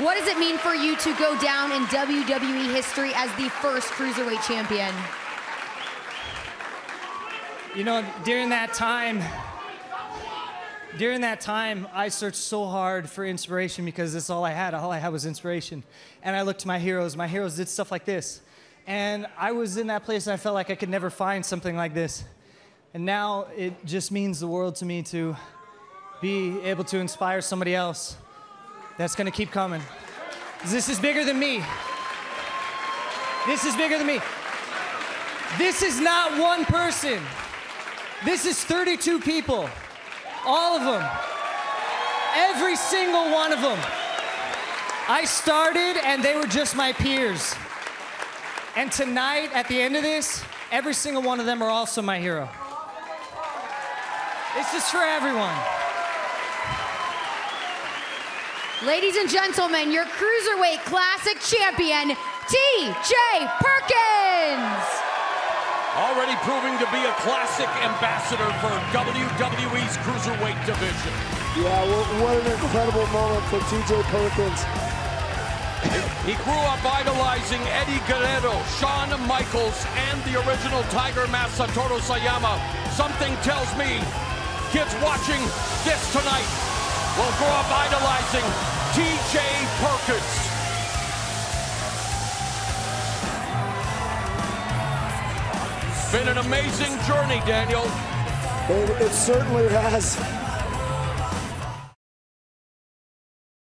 What does it mean for you to go down in WWE history as the first Cruiserweight Champion? You know, during that time, I searched so hard for inspiration because that's all I had. All I had was inspiration. And I looked to my heroes. My heroes did stuff like this. And I was in that place and I felt like I could never find something like this. And now it just means the world to me to be able to inspire somebody else. That's gonna keep coming. This is bigger than me. This is bigger than me. This is not one person. This is 32 people. All of them. Every single one of them. I started and they were just my peers. And tonight, at the end of this, every single one of them are also my hero. This is for everyone. Ladies and gentlemen, your Cruiserweight Classic Champion, T.J. Perkins! Already proving to be a classic ambassador for WWE's Cruiserweight division. Yeah, what an incredible moment for T.J. Perkins. He grew up idolizing Eddie Guerrero, Shawn Michaels, and the original Tiger Mask, Masatoru Sayama. Something tells me kids watching this tonight will grow up idolizing T.J. Perkins. Been an amazing journey, Daniel. It certainly has.